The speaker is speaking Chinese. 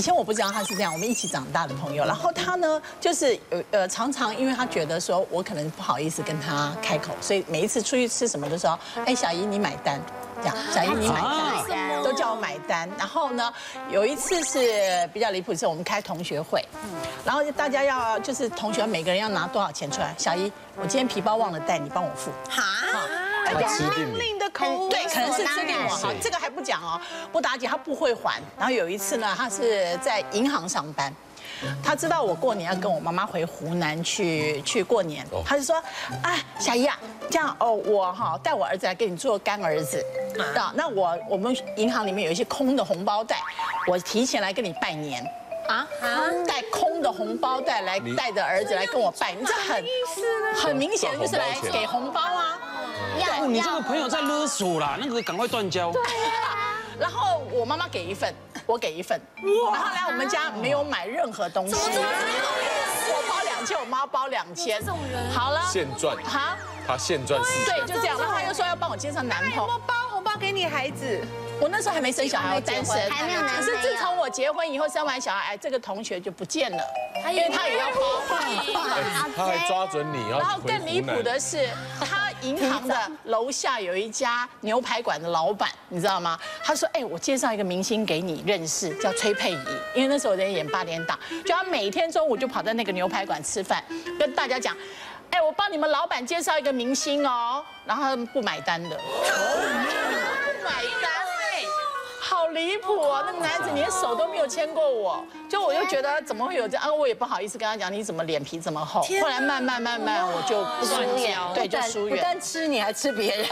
以前我不知道他是这样，我们一起长大的朋友。然后他呢，就是常常因为他觉得说我可能不好意思跟他开口，所以每一次出去吃什么的时候，哎，小姨你买单，这样，小姨你买单，都叫我买单。然后呢，有一次是比较离谱，是我们开同学会，然后大家要就是同学每个人要拿多少钱出来，小姨我今天皮包忘了带，你帮我付。哈。 命令的口吻，对，可能是吃定我。好，这个还不讲哦。不打姐她不会还。然后有一次呢，她是在银行上班，她知道我过年要跟我妈妈回湖南去过年，她就说：“啊，小姨啊，这样哦，我哈带我儿子来给你做干儿子。那我们银行里面有一些空的红包袋，我提前来跟你拜年。” 啊，带空的红包袋来带着儿子来跟我拜，你这很明显就是来给红包啊！你这个朋友在勒索啦，那个赶快断交。对啊，然后我妈妈给一份，我给一份，然后来我们家没有买任何东西，我包2000，我妈包2000，好了，现赚啊，他现赚是，对，就这样。然后他又说要帮我介绍男朋友，包红包给你孩子。 我那时候还没生小孩，我单身。可是自从我结婚以后，生完小孩，这个同学就不见了，因为他也要包红包，他还抓准你要。然后更离谱的是，他银行的楼下有一家牛排馆的老板，你知道吗？他说：“哎，我介绍一个明星给你认识，叫崔佩仪。”因为那时候我在演8点档，就他每天中午就跑到那个牛排馆吃饭，跟大家讲：“哎，我帮你们老板介绍一个明星哦。”然后他们不买单的，不买单。 好离谱哦！那个男子连手都没有牵过我，就我就觉得怎么会有这样？我也不好意思跟他讲，你怎么脸皮这么厚？后来慢慢我就不疏远，对，就疏远。不但吃你还吃别人。